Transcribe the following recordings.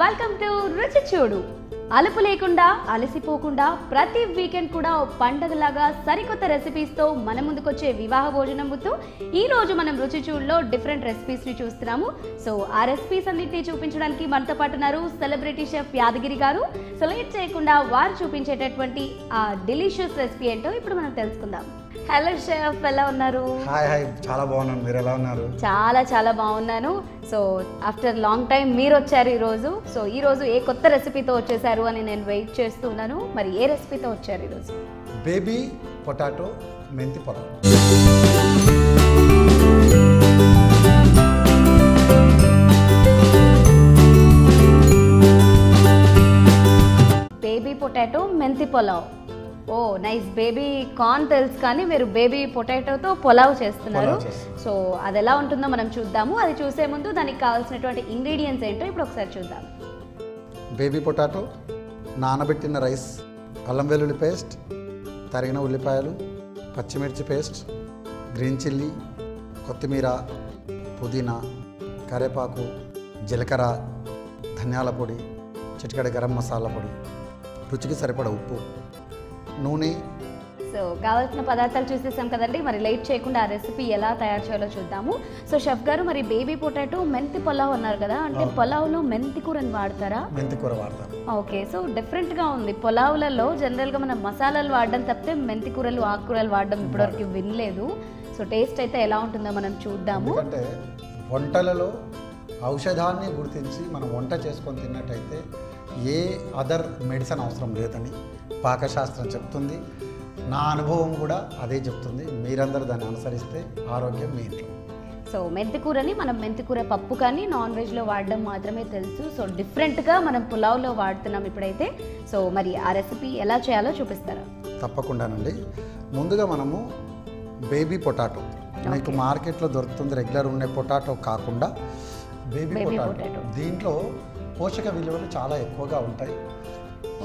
Welcome to రుచి చూడు. అలుపు లేకుండా అలసిపోకుండా ప్రతి వీకెండ్ కూడా పండగలాగా సరికొత్త రెసిపీస్ తో మన ముందుకొచ్చే వివాహ భోజనంతో ఈ రోజు మనం రుచి చూడులో డిఫరెంట్ రెసిపీస్ ని చూస్తున్నాము. సో ఆ రెసిపీస్ అన్నిటిని చూపించడానికి మనతో పాటు ఉన్నారు సెలబ్రిటీ షెఫ్ యాదగిరి గారు. సో లేట్ చేయకుండా వారు చూపించేటటువంటి ఆ డిలీషియస్ రెసిపీ ఏంటో ఇప్పుడు మనం తెలుసుకుందాం. హలో షెఫ్, ఎలా ఉన్నారు? హాయ్ హాయ్, చాలా బాగున్నాను. మీరు ఎలా ఉన్నారు? చాలా చాలా బాగున్నాను. సో ఆఫ్టర్ లాంగ్ టైం మీరు వచ్చారు ఈరోజు. సో ఈరోజు ఏ కొత్త రెసిపీతో వచ్చేసారు అని నేను వెయిట్ చేస్తున్నాను. మరి ఏ రెసిపీతో వచ్చారు ఈరోజు? Baby potato methi pulao. Baby potato methi pulao. Oh nice. Baby corn తెలుసు కానీ మీరు బేబీ పొటాటోతో పులావ్ చేస్తున్నారు. సో అది ఎలా ఉంటుందో మనం చూద్దాము. అది చూసే ముందు దానికి కావాల్సినటువంటి ఇంగ్రీడియంట్స్ ఏంటో ఇప్పుడు ఒకసారి చూద్దాం. బేబీ పొటాటో, నానబెట్టిన రైస్, అల్లం వెల్లుల్లి పేస్ట్, తరిగిన ఉల్లిపాయలు, పచ్చిమిర్చి పేస్ట్, గ్రీన్ చిల్లీ, కొత్తిమీర, పుదీనా, కరివేపాకు, జీలకర్ర, ధనియాల పొడి, చిటికెడు గరం మసాలా పొడి, రుచికి సరిపడ ఉప్పు, నూనె. సో కావాల్సిన పదార్థాలు చూసేసాం కదండి. మరి లేట్ చేయకుండా ఆ రెసిపీ ఎలా తయారు చేయాలో చూద్దాము. సో షెఫ్ గారు, మరి బేబీ పొటాటో మెంతి పొలావ్ అన్నారు కదా, అంటే పొలావ్లో మెంతి కూరని వాడతారా? మెంతి కూర వాడతారు. ఓకే, సో డిఫరెంట్గా ఉంది. పొలావులలో జనరల్గా మనం మసాలాలు వాడడం తప్పితే మెంతి కూరలు ఆకుకూరలు వాడడం ఇప్పటివరకు వినలేదు. సో టేస్ట్ అయితే ఎలా ఉంటుందో మనం చూద్దాము. అంటే వంటలలో ఔషధాన్ని గుర్తించి మనం వంట చేసుకొని తిన్నట్టయితే ఏ అదర్ మెడిసిన్ అవసరం లేదని పాకశాస్త్రం చెప్తుంది. నా అనుభవం కూడా అదే చెప్తుంది. మీరందరూ దాన్ని అనుసరిస్తే ఆరోగ్యం మీ ఇంట్లో. సో మెంతికూరని మనం మెంతికూర పప్పు కానీ నాన్ వెజ్లో వాడడం మాత్రమే తెలుసు. సో డిఫరెంట్గా మనం పులావ్లో వాడుతున్నాం ఇప్పుడైతే. సో మరి ఆ రెసిపీ ఎలా చేయాలో చూపిస్తారా? తప్పకుండానండి. ముందుగా మనము బేబీ పొటాటో, మీకు మార్కెట్లో దొరుకుతుంది రెగ్యులర్ ఉండే పొటాటో కాకుండా బేబీ పొటాటో, దీంట్లో పోషక విలువలు చాలా ఎక్కువగా ఉంటాయి.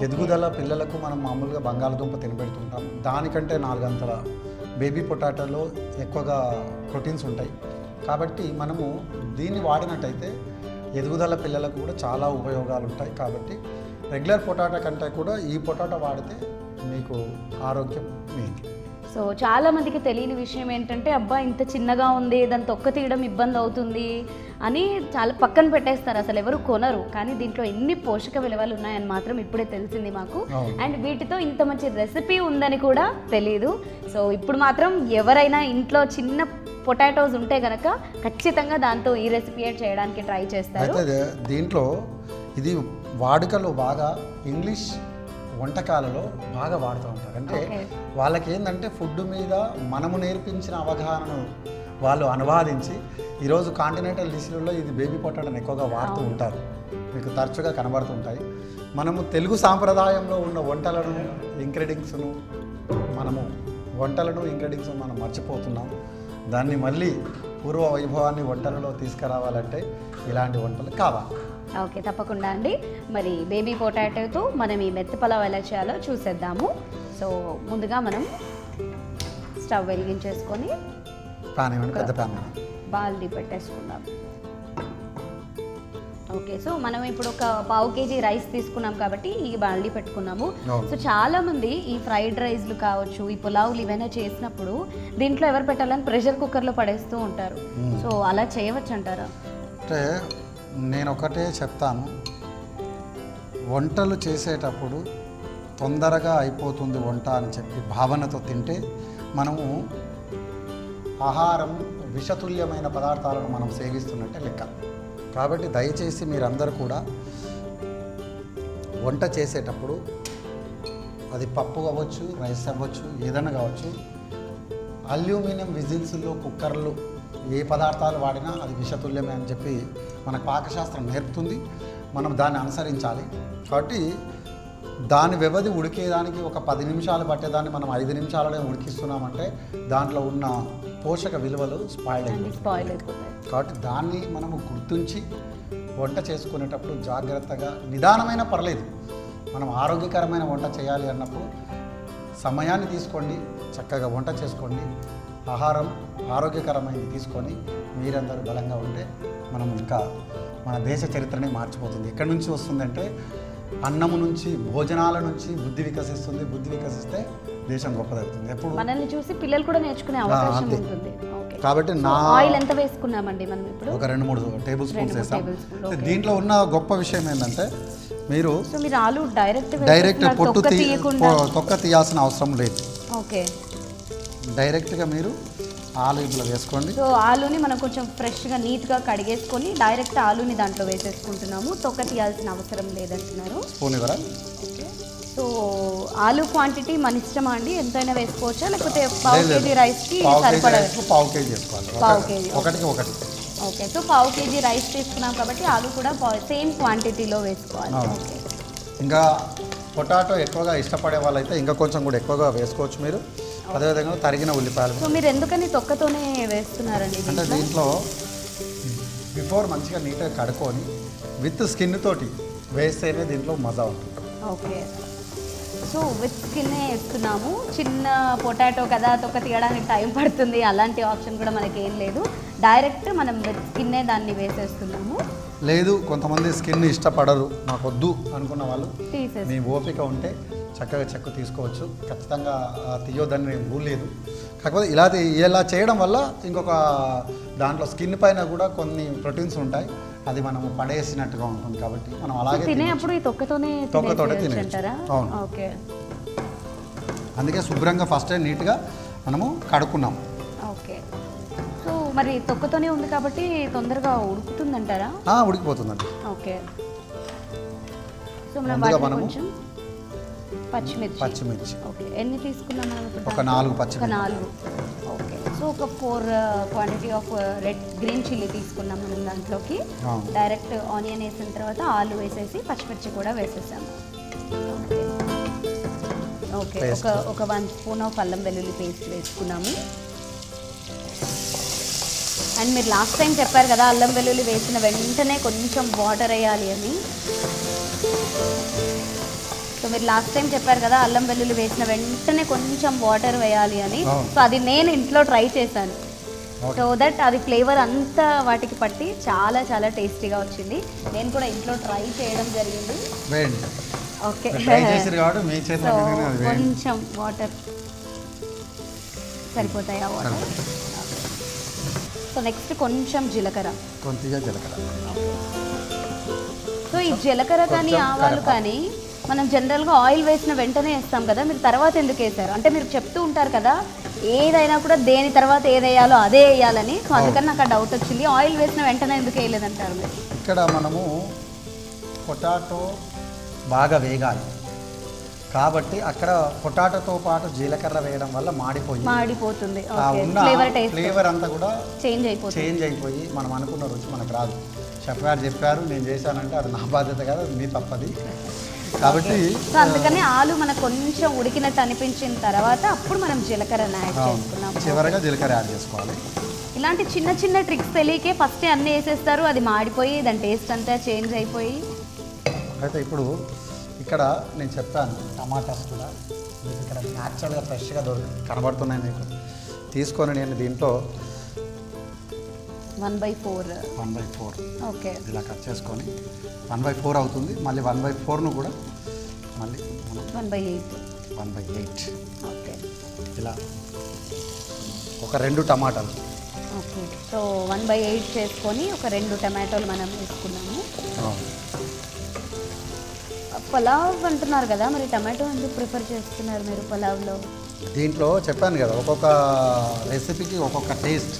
ఎదుగుదల పిల్లలకు మనం మామూలుగా బంగాళదుంప తినబెడుతుంటాం, దానికంటే 4 అంతల బేబీ పొటాటోలో ఎక్కువగా ప్రోటీన్స్ ఉంటాయి. కాబట్టి మనము దీన్ని వాడినట్టయితే ఎదుగుదల పిల్లలకు కూడా చాలా ఉపయోగాలు ఉంటాయి. కాబట్టి రెగ్యులర్ పొటాటో కంటే కూడా ఈ పొటాటో వాడితే మీకు ఆరోగ్యం మీకు. సో చాలామందికి తెలియని విషయం ఏంటంటే, అబ్బా ఇంత చిన్నగా ఉంది, దాన్ని తొక్క తీయడం ఇబ్బంది అవుతుంది అని చాలా పక్కన పెట్టేస్తారు, అసలు ఎవరు కొనరు. కానీ దీంట్లో ఎన్ని పోషక విలువలు ఉన్నాయని మాత్రం ఇప్పుడే తెలిసింది మాకు. అండ్ వీటితో ఇంత మంచి రెసిపీ ఉందని కూడా తెలీదు. సో ఇప్పుడు మాత్రం ఎవరైనా ఇంట్లో చిన్న పొటాటోస్ ఉంటే కనుక ఖచ్చితంగా దాంతో ఈ రెసిపీ చేయడానికి ట్రై చేస్తారు. దీంట్లో ఇది వాడుకలో బాగా ఇంగ్లీష్ వంటకాలలో బాగా వాడుతూ ఉంటారు. అంటే వాళ్ళకి ఏంటంటే ఫుడ్ మీద మనము నేర్పించిన అవగాహనను వాళ్ళు అనువాదించి ఈరోజు కాంటినెంటల్ డిష్లలో ఇది బేబీ పొటాటోని ఎక్కువగా వాడుతూ ఉంటారు, మీకు తరచుగా కనబడుతుంటాయి. మనము తెలుగు సాంప్రదాయంలో ఉన్న వంటలను ఇంగ్రీడియంట్స్ను మనం మర్చిపోతున్నాం. దాన్ని మళ్ళీ పూర్వ వైభవాన్ని వంటలలో తీసుకురావాలంటే ఇలాంటి వంటలు కావాలి. ఓకే, తప్పకుండా అండి. మరి బేబీ పొటాటోతో మనం ఈ మెత్తి పొలావ్ ఎలా చేయాలో చూసేద్దాము. సో ముందుగా మనం స్టవ్ వెలిగించేసుకొని బాల్డీ పెట్టేసుకుందాం. ఓకే, సో మనం ఇప్పుడు ఒక 1/2 kg రైస్ తీసుకున్నాం కాబట్టి ఈ బాల్డీ పెట్టుకున్నాము. సో చాలామంది ఈ ఫ్రైడ్ రైస్లు కావచ్చు, ఈ పులావులు ఇవైనా చేసినప్పుడు దీంట్లో ఎవరు పెట్టాలని ప్రెషర్ కుక్కర్లో పడేస్తూ ఉంటారు. సో అలా చేయవచ్చు అంటారా? అంటే నేను ఒకటే చెప్తాను, వంటలు చేసేటప్పుడు తొందరగా అయిపోతుంది వంట అని చెప్పి భావనతో తింటే మనము ఆహారం విషతుల్యమైన పదార్థాలను మనం సేవిస్తున్నట్టే లెక్క. కాబట్టి దయచేసి మీరందరూ కూడా వంట చేసేటప్పుడు, అది పప్పు అవ్వచ్చు, రైస్ అవ్వచ్చు, ఏదైనా కావచ్చు, అల్యూమినియం విజిల్స్లో కుక్కర్లు ఏ పదార్థాలు వాడినా అది విషతుల్యమే అని చెప్పి మన పాకశాస్త్రం నేర్పుతుంది. మనం దాన్ని అనుసరించాలి. కాబట్టి దాని వ్యవధి ఉడికేదానికి ఒక 10 నిమిషాలు పట్టేదాన్ని మనం 5 నిమిషాలనే ఉడికిస్తున్నామంటే దాంట్లో ఉన్న పోషక విలువలు స్పాయిల్ అయిపోతాయి. కాబట్టి దాన్ని మనము గుర్తించి వంట చేసుకునేటప్పుడు జాగ్రత్తగా, నిదానమైన పర్లేదు, మనం ఆరోగ్యకరమైన వంట చేయాలి అన్నప్పుడు సమయాన్ని తీసుకోండి, చక్కగా వంట చేసుకోండి, ఆహారం ఆరోగ్యకరమైనది తీసుకొని మీరందరూ బలంగా ఉంటే మనం ఇంకా మన దేశ చరిత్రనే మార్చిపోతుంది. ఎక్కడి నుంచి వస్తుందంటే అన్నము నుంచి, భోజనాల నుంచి బుద్ధి వికసిస్తుంది. బుద్ధి వికసిస్తే దేశం గొప్పదవుతుంది. ఎప్పుడు మనల్ని చూసి పిల్లలు కూడా నేర్చుకునే అవకాశం ఉంటుంది. ఓకే, కాబట్టి నా ఆయిల్ ఎంత వేసుకున్నామండి మనం ఇప్పుడు ఒక 2-3 టేబుల్ స్పూన్స్ వేసాం. దీంట్లో ఉన్న గొప్ప విషయం ఏంటంటే మీరు ఆలు డైరెక్ట్ పొట్టు తొక్క తీయాల్సిన అవసరం లేదు. ఓకే, డైరెక్ట్గా మీరు ఆలు ఇట్లా వేసుకోండి. సో ఆలుని మనం కొంచెం ఫ్రెష్గా నీట్గా కడిగేసుకొని డైరెక్ట్ ఆలుని దాంట్లో వేసేసుకుంటున్నాము. తొక్క తీయాల్సిన అవసరం లేదంటున్నారు. స్పూన్ ఇవ్వరా? ఓకే, సో ఆలు క్వాంటిటీ మన ఇష్టమా అండి? ఎంతైనా వేసుకోవచ్చా లేకపోతే పావు కేజీ రైస్కి సరిపడా? పావు కేజీ వేసుకోవాలి. పావు కేజీ ఒకటికి ఒకటి. ఓకే, సో పావు కేజీ రైస్ తీసుకున్నాం కాబట్టి ఆలు కూడా సేమ్ క్వాంటిటీలో వేసుకోవాలి. ఓకే, ఇంకా పొటాటో ఎక్కువగా ఇష్టపడే వాళ్ళైతే ఇంకా కొంచెం కూడా ఎక్కువగా వేసుకోవచ్చు మీరు. అదేవిధంగా తరిగిన ఉల్లిపాయలు. మీరు ఎందుకని తొక్కతోనే వేస్తున్నారండి? అంటే దీంట్లో బిఫోర్ మంచిగా నీట్గా కడుక్కొని విత్ స్కిన్ తోటి వేస్తేనే దీంట్లో మజా ఉంటుంది. ఓకే, సో విత్ స్కిన్ వేస్తున్నాము. చిన్న పొటాటో కదా, తొక్క తీయడానికి టైం పడుతుంది. అలాంటి ఆప్షన్ కూడా మనకి ఏం లేదు. డైరెక్ట్ మనం విత్ స్కిన్నే దాన్ని వేసేస్తున్నాము. లేదు, కొంతమంది స్కిన్ ఇష్టపడరు, నాకు వద్దు అనుకున్న వాళ్ళు మీ ఓపిక ఉంటే చక్కగా చెక్కు తీసుకోవచ్చు. ఖచ్చితంగా తీయొద్దని నేను ఊలేదు. కాకపోతే ఇలా చేయడం వల్ల ఇంకొక దాంట్లో స్కిన్ పైన కూడా కొన్ని ప్రోటీన్స్ ఉంటాయి, అది మనం పడేసినట్టుగా ఉంటుంది. కాబట్టి మనం అలాగే తినేప్పుడు ఈ తొక్కతోనే తినేస్తారా? అవును. ఓకే, అందుకే శుభ్రంగా ఫస్ట్ నీట్గా మనము కడుక్కున్నాం. ఓకే, సో మరి తొక్కతోనే ఉంది కాబట్టి తొందరగా ఉడుకుతుందంటారా? ఉడికిపోతుందండి. ఓకే, సో మనం కొంచెం పచ్చిమిర్చి ఎన్ని తీసుకున్నాం మనం? ఒక 4 పచ్చిమిర్చి. ఓకే, సో ఒక 4 quantity of red green chilli తీసుకున్నాం మనం. దాంట్లోకి డైరెక్ట్ ఆనియన్ వేసిన తర్వాత ఆలు వేసేసి పచ్చిమిర్చి కూడా వేసేసాము. ఓకే, ఒక 1 స్పూన్ ఆఫ్ అల్లం వెల్లుల్లి పేస్ట్ వేసుకున్నాము. అండ్ మీరు లాస్ట్ టైం చెప్పారు కదా అల్లం వెల్లుల్లి వేసిన వెంటనే కొంచెం వాటర్ వేయాలి అని. సో మీరు లాస్ట్ టైం చెప్పారు కదా అల్లం వెల్లుల్లి వేసిన వెంటనే కొంచెం వాటర్ వేయాలి అని. సో అది నేను ఇంట్లో ట్రై చేశాను. సో దట్ అది ఫ్లేవర్ అంతా వాటికి పట్టి చాలా చాలా టేస్టీగా వచ్చింది. నేను కూడా ఇంట్లో ట్రై చేయడం జరిగింది. ఓకే, సో కొంచెం వాటర్ సరిపోతాయి. వాటర్. సో నెక్స్ట్ కొంచెం జీలకర్ర. సో ఈ జీలకర్ర కానీ ఆవాలు కానీ మనం జనరల్గా ఆయిల్ వేసిన వెంటనే వేస్తాం కదా, మీరు తర్వాత ఎందుకు వేసారు అంటే మీరు చెప్తూ ఉంటారు కదా ఏదైనా కూడా దేని తర్వాత ఏదేయాలో అదే వేయాలని. సో అందుకని నాకు ఆ డౌట్ వచ్చింది, ఆయిల్ వేసిన వెంటనే ఎందుకు వేయలేదంటారు మీరు? ఇక్కడ మనము పొటాటో బాగా వేగాలి కాబట్టి అక్కడ పొటాటోతో పాటు జీలకర్ర వేయడం వల్ల మాడిపోతుంది. ఫ్లేవర్ అంతా కూడా చేంజ్ అయిపోయి మనం అనుకున్న రుచి మనకు రాదు. షెఫ్ గారు చెప్పారు, నేను చేశానంటే అది నా బాధ్యత కాదు, మీ తప్పది. కాబట్టి సో అందుకని ఆలు మనకు కొంచెం ఉడికినట్టు అనిపించిన తర్వాత అప్పుడు మనం జీలకర్రను యాడ్ చేసుకున్నాం. చివరగా జీలకర్ర యాడ్ చేసుకోవాలి. ఇలాంటి చిన్న చిన్న ట్రిక్స్ తెలియకే ఫస్టే అన్నీ వేసేస్తారు, అది మాడిపోయి దాని టేస్ట్ అంతా చేంజ్ అయిపోయి. అయితే ఇప్పుడు ఇక్కడ నేను చెప్తాను, టమాటాస్ కూడా మీకు ఇక్కడ న్యాచురల్గా ఫ్రెష్గా కనబడుతున్నాయి మీకు. తీసుకొని నేను దీంట్లో 1/4 ఓకే ఇలా కట్ చేసుకొని 1/4 అవుతుంది. మళ్ళీ 1/4ను కూడా మళ్ళీ 1/8 ఓకే ఇలా ఒక 2 టమాటాలు. ఓకే, సో 1/8 చేసుకొని ఒక 2 టమాటాలు మనం తీసుకున్నాము. పలావ్ అంటున్నారు కదా, మరి టమాటో ఎందుకు ప్రిఫర్ చేస్తున్నారు మీరు పలావ్లో? దీంట్లో చెప్పాను కదా ఒక్కొక్క రెసిపీకి ఒక్కొక్క టేస్ట్.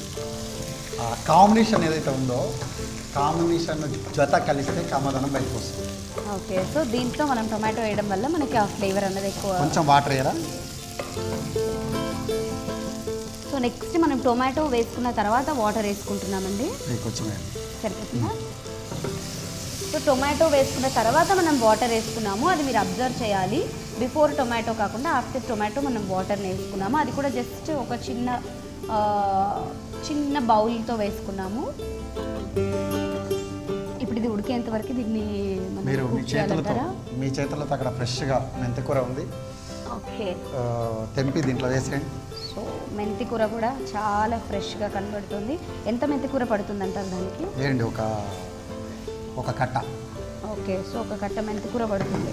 కాంబినేషన్ ఏదైతే ఉందో కాంబినేషన్ జత కలిస్తే కమ్మదనం బయటకు వస్తుంది. ఓకే, సో దీంట్లో మనం టొమాటో వేయడం వల్ల మనకి ఆ ఫ్లేవర్ అనేది ఎక్కువ. కొంచెం వాటర్ వేయరా? సో నెక్స్ట్ మనం టొమాటో వేసుకున్న తర్వాత వాటర్ వేసుకుంటున్నామండి. కొంచెం సరిపోతుందా? సో టొమాటో వేసుకున్న తర్వాత మనం వాటర్ వేసుకున్నాము. అది మీరు అబ్జర్వ్ చేయాలి, బిఫోర్ టొమాటో కాకుండా ఆఫ్టర్ టొమాటో మనం వాటర్ని వేసుకున్నాము. అది కూడా జస్ట్ ఒక చిన్న బౌల్తో వేసుకున్నాము. ఇప్పుడు ఇది ఉడికేంత వరకు దీన్ని మీరు మీ చేతులతో అక్కడ ఫ్రెష్గా మెంతికూర ఉంది. ఓకే, తెంపి దీంట్లో వేసేయండి. సో మెంతికూర కూడా చాలా ఫ్రెష్గా కనబడుతుంది. ఎంత మెంతికూర పడుతుందంటారు దానికి? ఒక ఒక కట్ట. ఓకే, సో ఒక కట్ట మెంతికూర పడుతుంది.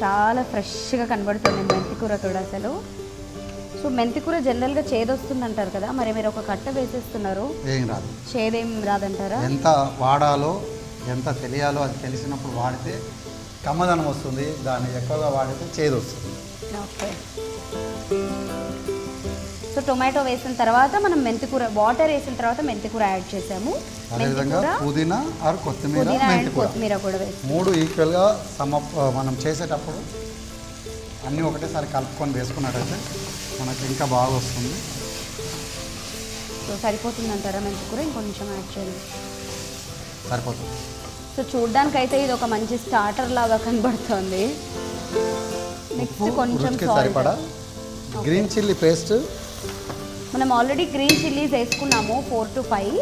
చాలా ఫ్రెష్గా కనబడుతుంది మెంతికూర కూడా అసలు. సో మెంతికూర జనరల్గా చేదొస్తుంది అంటారు కదా, మరి మీరు ఒక కట్ట వేసేస్తున్నారు, ఏం రాదు, చేదేం రాదంటారా? ఎంత వాడాలో ఎంత తెలియాలో అది తెలిసినప్పుడు వాడితే కమ్మదనం వస్తుంది, దాన్ని ఎక్కువగా వాడితే చేదు వస్తుంది. ఓకే, సో టొమాటో వేసిన తర్వాత మనం మెంతికూర వాటర్ వేసిన తర్వాత మెంతికూర యాడ్ చేసాము. అదేవిధంగా పుదీనా ఆర్ కొత్తిమీర, కొత్తిమీర కూడా వేసాము. మూడు ఈక్వల్గా మనం చేసేటప్పుడు అన్నీ ఒకటేసారి కలుపుకొని వేసుకున్నట్టయితే మనకి ఇంకా బాగా వస్తుంది. సో సరిపోతుంది అంటారా మెంతికూర? ఇంకొంచెం యాడ్ చేయాలి, సరిపోతుంది. సో చూడ్డానికైతే ఇది ఒక మంచి స్టార్టర్ లాగా కనబడుతుంది. నెక్స్ట్ కొంచెం సరిపడా గ్రీన్ చిల్లీ పేస్ట్. మనం ఆల్రెడీ గ్రీన్ చిల్లీస్ వేసుకున్నాము 4 to 5,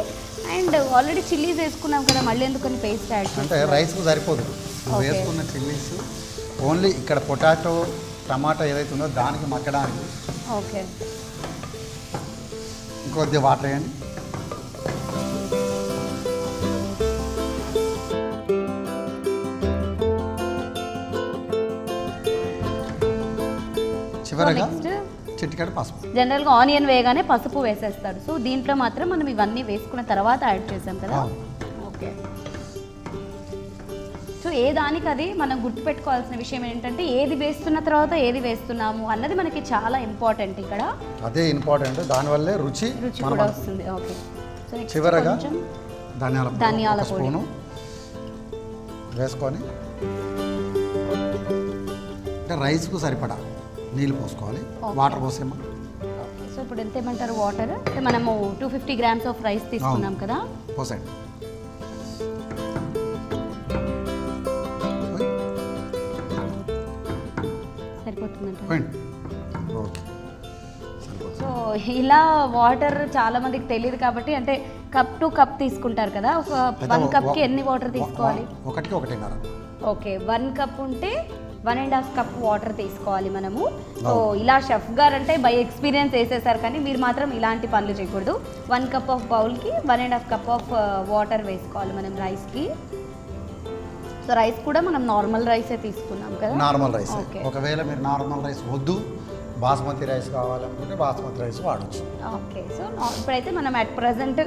అండ్ ఆల్రెడీ చిల్లీస్ వేసుకున్నాం కదా, మళ్ళీ ఎందుకని పేస్ట్ యాడ్ చేయాలి? అంటే రైస్కు సరిపోదు వేసుకున్న చిల్లీస్, ఓన్లీ ఇక్కడ పొటాటో టమాటా ఏదైతే ఉందో దానికి మక్కడానికి. ఓకే, ఇంకొద్ది వాటర్ వేయండి. చివరగా చిటికెడు పసుపు. జనరల్గా ఆనియన్ వేయగానే పసుపు వేసేస్తారు, సో దీంట్లో మాత్రం మనం ఇవన్నీ వేసుకున్న తర్వాత యాడ్ చేసాం కదా. ఓకే, సో ఏ దానికి అది మనం గుర్తుపెట్టుకోవాల్సిన విషయం ఏంటంటే ఏది వేస్తున్న తర్వాత ఏది వేస్తున్నాము అన్నది మనకి చాలా ఇంపార్టెంట్ ఇక్కడ. అదే ఇంపార్టెంట్, దానివల్లే రుచి కూడా వస్తుంది. ఓకే, సో చివరగా ధనియాల పొడి వేసుకొని రైస్కు సరిపడా నీళ్ళు పోసుకోవాలి. వాటర్ పోసేమా? సో ఇప్పుడు ఎంత ఏమంటారు వాటర్? అంటే మనము 250 grams ఆఫ్ రైస్ తీసుకున్నాం కదా, పోసేయండి. సరిపోతుందండి. సో ఇలా వాటర్ చాలా మందికి తెలియదు కాబట్టి, అంటే కప్ టు కప్ తీసుకుంటారు కదా, ఒక 1 కప్కి ఎన్ని వాటర్ తీసుకోవాలి? 1 to 1.5. ఓకే, 1 కప్ ఉంటే 1.5 కప్ వాటర్ తీసుకోవాలి మనము. సో ఇలా షెఫ్ గారు అంటే బై ఎక్స్పీరియన్స్ వేసేసారు, కానీ మీరు మాత్రం ఇలాంటి పనులు చేయకూడదు. 1 కప్ ఆఫ్ బౌల్కి 1.5 కప్ ఆఫ్ వాటర్ వేసుకోవాలి మనం రైస్కి. సో రైస్ కూడా మనం నార్మల్ రైసే తీసుకున్నాం కదా, నార్మల్ రైస్. ఒకవేళ మీరు నార్మల్ రైస్ వద్దు, బాస్మతి రైస్ కావాలనుకుంటే బాస్మతి రైస్ వాడచ్చు. ఓకే, సో ఇప్పుడైతే మనం అట్ ప్రజెంట్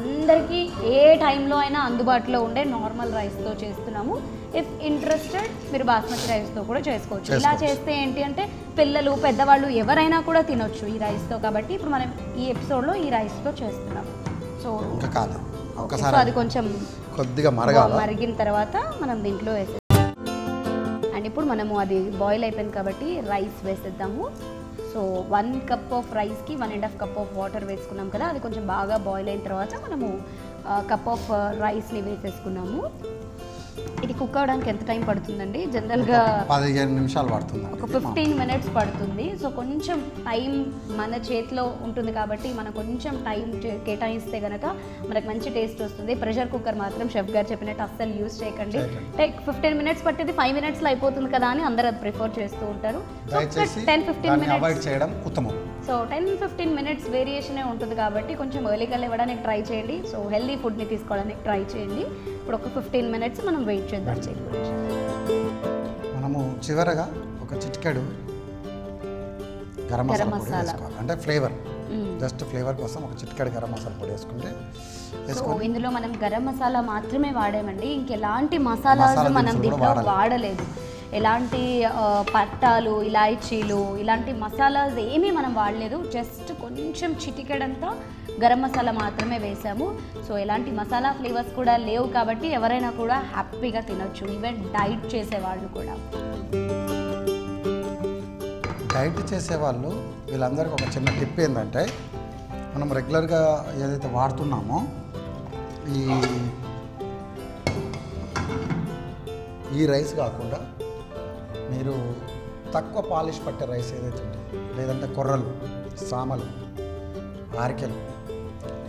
అందరికీ ఏ టైంలో అయినా అందుబాటులో ఉండే నార్మల్ రైస్తో చేస్తున్నాము. ఇఫ్ ఇంట్రెస్టెడ్ మీరు బాస్మతి రైస్తో కూడా చేసుకోవచ్చు. ఇలా చేస్తే ఏంటి అంటే పిల్లలు పెద్దవాళ్ళు ఎవరైనా కూడా తినొచ్చు ఈ రైస్తో. కాబట్టి ఇప్పుడు మనం ఈ ఎపిసోడ్లో ఈ రైస్తో చేస్తున్నాం. సో ఒకసారి అది కొంచెం కొద్దిగా మరిగిన తర్వాత మనం దీంట్లో వేసేస్తాం. అండ్ ఇప్పుడు మనము అది బాయిల్ అయిపోయింది కాబట్టి రైస్ వేసేద్దాము. సో 1 కప్ ఆఫ్ రైస్కి 1.5 కప్ ఆఫ్ వాటర్ వేసుకున్నాం కదా, అది కొంచెం బాగా బాయిల్ అయిన తర్వాత మనము కప్ ఆఫ్ రైస్ని వేసేసుకున్నాము. ఇది కుక్ అవడానికి ఎంత టైం పడుతుందండి? జనరల్గా 15 నిమిషాలు పడుతుంది, ఒక 15 minutes పడుతుంది. సో కొంచెం టైం మన చేతిలో ఉంటుంది కాబట్టి మనం కొంచెం టైం కేటాయిస్తే కనుక మనకు మంచి టేస్ట్ వస్తుంది. ప్రెషర్ కుక్కర్ మాత్రం షెఫ్ గారు చెప్పినట్టు అస్సలు యూజ్ చేయకండి. లైక్ 15 minutes పట్టేది 5 minutesలో అయిపోతుంది కదా అని అందరూ అది ప్రిఫర్ చేస్తూ ఉంటారు. 10-15 minutes. సో 10-15 minutes వేరియేషనే ఉంటుంది కాబట్టి కొంచెం ఎర్లీగా లేవడానికి ట్రై చేయండి. సో హెల్దీ ఫుడ్ని తీసుకోవడానికి ట్రై చేయండి. ఇప్పుడు ఒక 15 minutes మనం వెయిట్ చేద్దాం. మనము చివరగా ఒక చిటికెడు గరం మసాలా, అంటే ఫ్లేవర్, జస్ట్ ఫ్లేవర్ కోసం ఒక చిటికెడు గరం మసాలా పొడి వేసుకుంటే. సో ఇందులో మనం గరం మసాలా మాత్రమే వాడామండి, ఇంకెలాంటి మసాలాలు మనం దీంట్లో వాడలేదు. ఎలాంటి పట్టాలు, ఇలాచీలు, ఇలాంటి మసాలాస్ ఏమీ మనం వాడలేదు. జస్ట్ కొంచెం చిటికెడంతా గరం మసాలా మాత్రమే వేసాము. సో ఎలాంటి మసాలా ఫ్లేవర్స్ కూడా లేవు కాబట్టి ఎవరైనా కూడా హ్యాపీగా తినొచ్చు, ఈవెన్ డైట్ చేసేవాళ్ళు కూడా. డైట్ చేసేవాళ్ళు వీళ్ళందరికీ ఒక చిన్న టిప్ ఏంటంటే, మనం రెగ్యులర్గా ఏదైతే వాడుతున్నామో ఈ రైస్ కాకుండా మీరు తక్కువ పాలిష్ పట్టే రైస్ ఏదైతే ఉంటుంది, లేదంటే కొర్రలు, సామలు, ఆర్కెలు,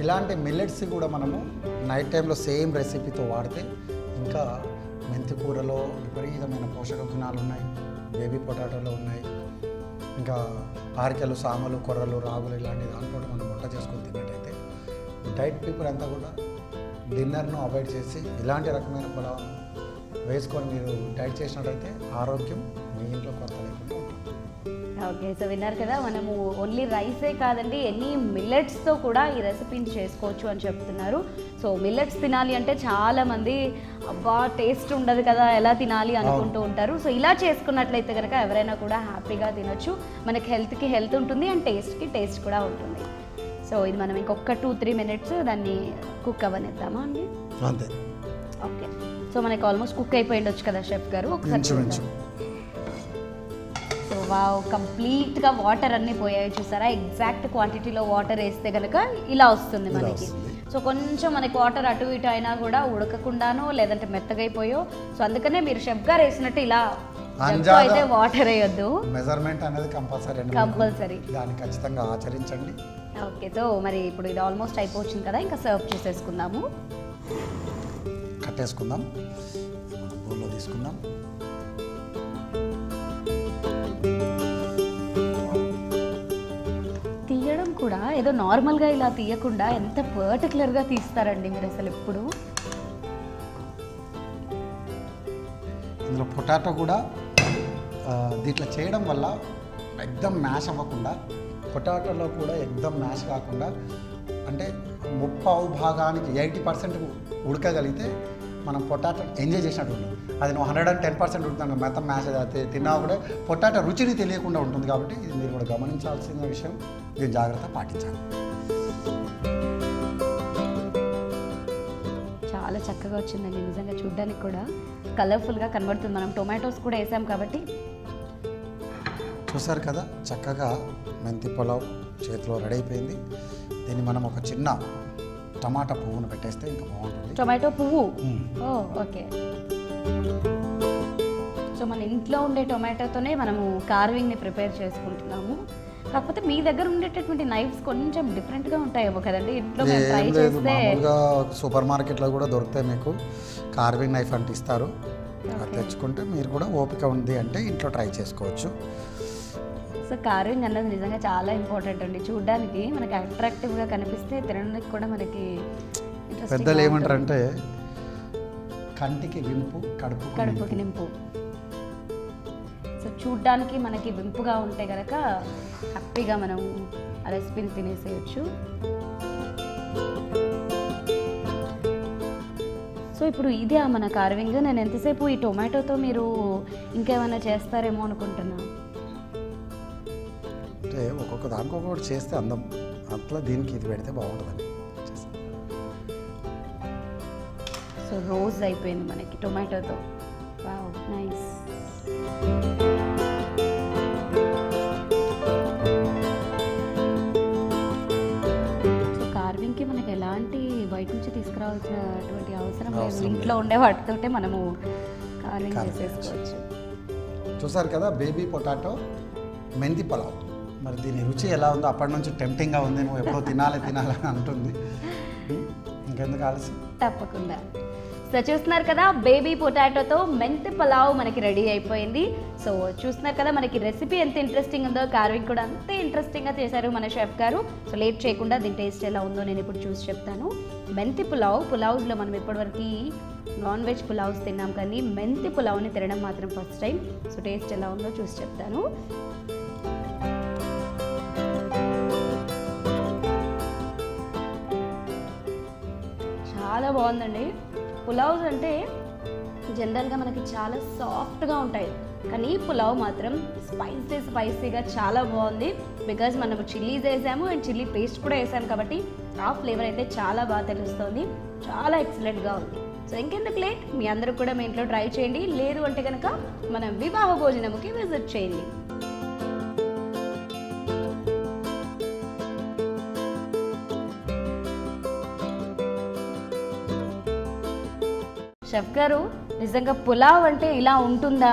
ఇలాంటి మిల్లెట్స్ కూడా మనము నైట్ టైంలో సేమ్ రెసిపీతో వాడితే ఇంకా మెంతికూరలో విపరీతమైన పోషక గుణాలు ఉన్నాయి, బేబీ పొటాటోలో ఉన్నాయి, ఇంకా ఆర్కెలు, సామలు, కొర్రలు, రాగులు ఇలాంటి దాంట్లో మనం వంట చేసుకుని తిన్నట్టయితే డైట్ పీపుల్ అంతా కూడా డిన్నర్ ను అవాయిడ్ చేసి ఇలాంటి రకమైన బలాన్ని వేసుకొని మీరు డైట్ చేసినట్లయితే ఆరోగ్యం మీ ఇంట్లో కొరత లేకుండా ఉంటుంది. ఓకే, సో విన్నారు కదా, మనము ఓన్లీ రైసే కాదండి ఎనీ మిల్లెట్స్తో కూడా ఈ రెసిపీని చేసుకోవచ్చు అని చెప్తున్నారు. సో మిల్లెట్స్ తినాలి అంటే చాలామంది అబ్బా టేస్ట్ ఉండదు కదా ఎలా తినాలి అనుకుంటూ ఉంటారు. సో ఇలా చేసుకున్నట్లయితే కనుక ఎవరైనా కూడా హ్యాపీగా తినొచ్చు. మనకి హెల్త్కి హెల్త్ ఉంటుంది అండ్ టేస్ట్కి టేస్ట్ కూడా ఉంటుంది. సో ఇది మనం ఇంకొక 2-3 minutes దాన్ని కుక్ అవ్వనిద్దామా అండి? అంతే. ఓకే, సో మనకి ఆల్మోస్ట్ కుక్ అయిపోయి ఉండొచ్చు కదా షెఫ్ గారు, ఒకసారి. సో వావ్, కంప్లీట్గా వాటర్ అన్నీ పోయాయి చూసారా. ఎగ్జాక్ట్ క్వాంటిటీలో వాటర్ వేస్తే కనుక ఇలా వస్తుంది మనకి. సో కొంచెం మనకి వాటర్ అటు ఇటు అయినా కూడా ఉడకకుండానో లేదంటే మెత్తగైపోయో. సో అందుకనే మీరు షెఫ్ గారు వేసినట్టు ఇలా అయితే వాటర్ వేయొద్దు, మెజర్మెంట్ అనేది కంపల్సరీ, దాన్ని ఖచ్చితంగా ఆచరించండి. ఓకే, సో మరి ఇప్పుడు ఇది ఆల్మోస్ట్ అయిపోతుంది కదా, ఇంకా సర్వ్ చేసేసుకుందాము. కట్టేసుకుందాం, బౌల్లో తీసుకుందాం. తీయడం కూడా ఏదో నార్మల్గా ఇలా తీయకుండా ఎంత పర్టికులర్గా తీస్తారండి మీరు అసలు ఎప్పుడు. ఇందులో పొటాటో కూడా దీంట్లో చేయడం వల్ల ఎగ్దమ్ మ్యాష్ అవ్వకుండా, పొటాటోలో కూడా ఎగ్దమ్ మ్యాష్ కాకుండా, అంటే 35% 80% ఉడకగలిగితే మనం పొటాటో ఎంజాయ్ చేసినట్టు ఉంటుంది. అది నువ్వు 110% ఉంటుంది మెత్తం మ్యాష్ అయితే తిన్నా కూడా పొటాటో రుచిని తెలియకుండా ఉంటుంది. కాబట్టి ఇది మీరు కూడా గమనించాల్సిన విషయం, దీన్ని జాగ్రత్త పాటించాలి. చాలా చక్కగా వచ్చిందండి నిజంగా, చూడ్డానికి కూడా కలర్ఫుల్గా కనబడుతుంది. మనం టొమాటోస్ కూడా వేసాం కాబట్టి. చూసారు కదా, చక్కగా మెంతి పులావ్ చేతిలో రెడీ అయిపోయింది. దీన్ని మనం ఒక చిన్న టమాటా పువ్వును పెట్టేస్తే ఇంకా బాగుంటుంది. టొమాటో పువ్వు, ఓకే. సో మన ఇంట్లో ఉండే టొమాటోతోనే మనము కార్వింగ్ని ప్రిపేర్ చేసుకుంటున్నాము. కాకపోతే మీ దగ్గర ఉండేటటువంటి నైఫ్స్ కొంచెం డిఫరెంట్గా ఉంటాయేమో కదండి, ఇంట్లో మేము ట్రై చేస్తే. సూపర్ మార్కెట్లో కూడా దొరుకుతాయి మీకు కార్వింగ్ నైఫ్ అంటే ఇస్తారు, తెచ్చుకుంటే మీరు కూడా ఓపిక ఉంది అంటే ఇంట్లో ట్రై చేసుకోవచ్చు. సో కార్వింగ్ అన్నది నిజంగా చాలా ఇంపార్టెంట్ అండి. చూడ్డానికి మనకి అట్రాక్టివ్గా కనిపిస్తే తినడానికి కూడా మనకి. పెద్దలు ఏమంటారంటే కంటికి వింపు కడుపుకి నింపు. సో చూడ్డానికి మనకి వింపుగా ఉంటే కనుక హ్యాపీగా మనం ఆ రెసిపీని తినేసేయచ్చు. సో ఇప్పుడు ఇదే మన కార్వింగ్. నేను ఎంతసేపు ఈ టొమాటోతో మీరు ఇంకేమైనా చేస్తారేమో అనుకుంటున్నా. అంటే ఒక్కొక్క దానికి ఒక్కొక్కటి చేస్తే అందం, అట్లా దీనికి ఇది పెడితే బాగుంటుందని. సో రోజ్ అయిపోయింది మనకి టొమాటోతో. Wow nice. సో కార్వింగ్కి మనకి ఎలాంటి బయట నుంచి తీసుకురావాల్సినటువంటి అవసరం లేదు, ఇంట్లో ఉండే వాటితోటే మనము కార్వింగ్ చేసేసుకోవచ్చు. చూసారు కదా బేబీ పొటాటో మెంతి పలావ్. మరి దీని రుచి ఎలా ఉందో, అప్పటి నుంచి టెంప్టింగ్గా ఉంది, నువ్వు ఎప్పుడో తినాలని అంటుంది. ఇంకెందుకు ఆలస్యం, తప్పకుండా. సో చూస్తున్నారు కదా బేబీ పొటాటోతో మెంతి పలావ్ మనకి రెడీ అయిపోయింది. సో చూస్తున్నారు కదా మనకి రెసిపీ ఎంత ఇంట్రెస్టింగ్ ఉందో, కార్వింగ్ కూడా అంతే ఇంట్రెస్టింగ్గా చేశారు మన షెఫ్ గారు. సో లేట్ చేయకుండా దీని టేస్ట్ ఎలా ఉందో నేను ఇప్పుడు చూసి చెప్తాను. మెంతి పులావ్, పులావ్లో మనం ఇప్పటివరకు నాన్ వెజ్ పులావ్స్ తిన్నాం కానీ మెంతి పులావ్ని తినడం మాత్రం ఫస్ట్ టైం. సో టేస్ట్ ఎలా ఉందో చూసి చెప్తాను. చాలా బాగుందండి. పులావ్స్ అంటే జనరల్గా మనకి చాలా సాఫ్ట్గా ఉంటాయి, కానీ పులావ్ మాత్రం స్పైసీగా చాలా బాగుంది. బికాజ్ మనం చిల్లీస్ వేసాము అండ్ చిల్లీ పేస్ట్ కూడా వేసాము కాబట్టి ఆ ఫ్లేవర్ అయితే చాలా బాగా తెలుస్తుంది. చాలా ఎక్సలెంట్గా ఉంది. సో ఇంకెందుకు లేట్, మీ అందరూ కూడా మీ ఇంట్లో ట్రై చేయండి. లేదు అంటే కనుక మనం వివాహ భోజనంకి విజిట్ చేయండి. షెఫ్ గారు నిజంగా పులావ్ అంటే ఇలా ఉంటుందా,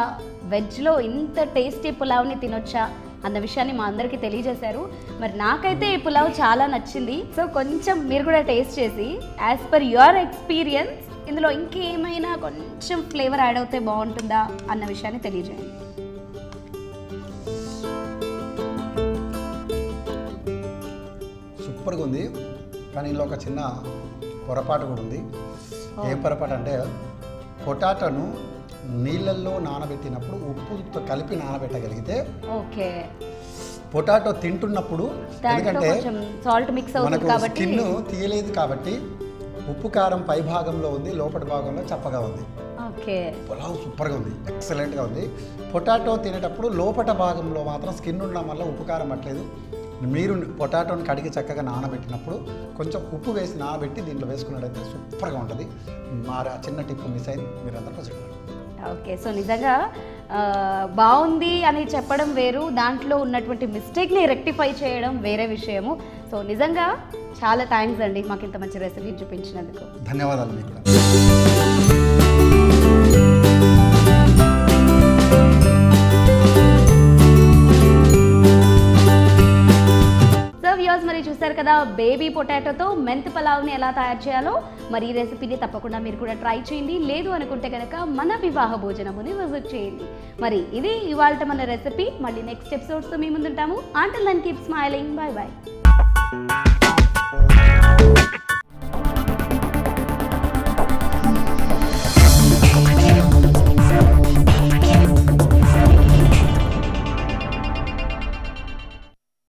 వెజ్లో ఇంత టేస్టీ పులావ్ని తినొచ్చా అన్న విషయాన్ని మా అందరికీ తెలియజేశారు. మరి నాకైతే ఈ పులావ్ చాలా నచ్చింది. సో కొంచెం మీరు కూడా టేస్ట్ చేసి యాజ్ పర్ యువర్ ఎక్స్పీరియన్స్ ఇందులో ఇంకేమైనా కొంచెం ఫ్లేవర్ యాడ్ అవుతే బాగుంటుందా అన్న విషయాన్ని తెలియజేయండి. సూపర్గా ఉంది, కానీ ఇందులో ఒక చిన్న పొరపాటు కూడా ఉంది. ఏ పొరపాటు అంటే పొటాటోను నీళ్ళల్లో నానబెట్టినప్పుడు ఉప్పుతో కలిపి నానబెట్టగలిగితే ఓకే. పొటాటో తింటున్నప్పుడు ఎందుకంటే సాల్ట్ మిక్స్ అవుతుంది కాబట్టి స్కిన్ తీయలేదు కాబట్టి ఉప్పు కారం పై భాగంలో ఉంది, లోపటి భాగంలో చప్పగా ఉంది. ఓకే, పులావ్ సూపర్గా ఉంది, ఎక్సలెంట్గా ఉంది. పొటాటో తినేటప్పుడు లోపట భాగంలో మాత్రం స్కిన్ ఉండడం వల్ల ఉప్పు కారం పట్టలేదు. మీరు పొటాటోని కడిగి చక్కగా నానబెట్టినప్పుడు కొంచెం ఉప్పు వేసి నానబెట్టి దీంట్లో వేసుకున్నట్టయితే సూపర్గా ఉంటుంది. మా చిన్న టిప్ మిస్ అయింది, మీరు అందరూ చెప్పండి. ఓకే, సో నిజంగా బాగుంది అని చెప్పడం వేరు, దాంట్లో ఉన్నటువంటి మిస్టేక్ని రెక్టిఫై చేయడం వేరే విషయము. సో నిజంగా చాలా థ్యాంక్స్ అండి మాకు ఇంత మంచి రెసిపీ చూపించినందుకు. ధన్యవాదాలు మీకు కూడా. మరి చూసారు కదా బేబీ పొటాటోతో మెంత్ పలావ్ని ఎలా తయారు చేయాలో. మరి ఈ రెసిపీని తప్పకుండా మీరు కూడా ట్రై చేయండి. లేదు అనుకుంటే కనుక మన వివాహ భోజనముని విజిట్ చేయండి. మరి ఇది ఇవాళ మన రెసిపీ. మళ్ళీ నెక్స్ట్ ఎపిసోడ్స్తో మీ ముందుంటాము. Until then keep smiling. Bye bye.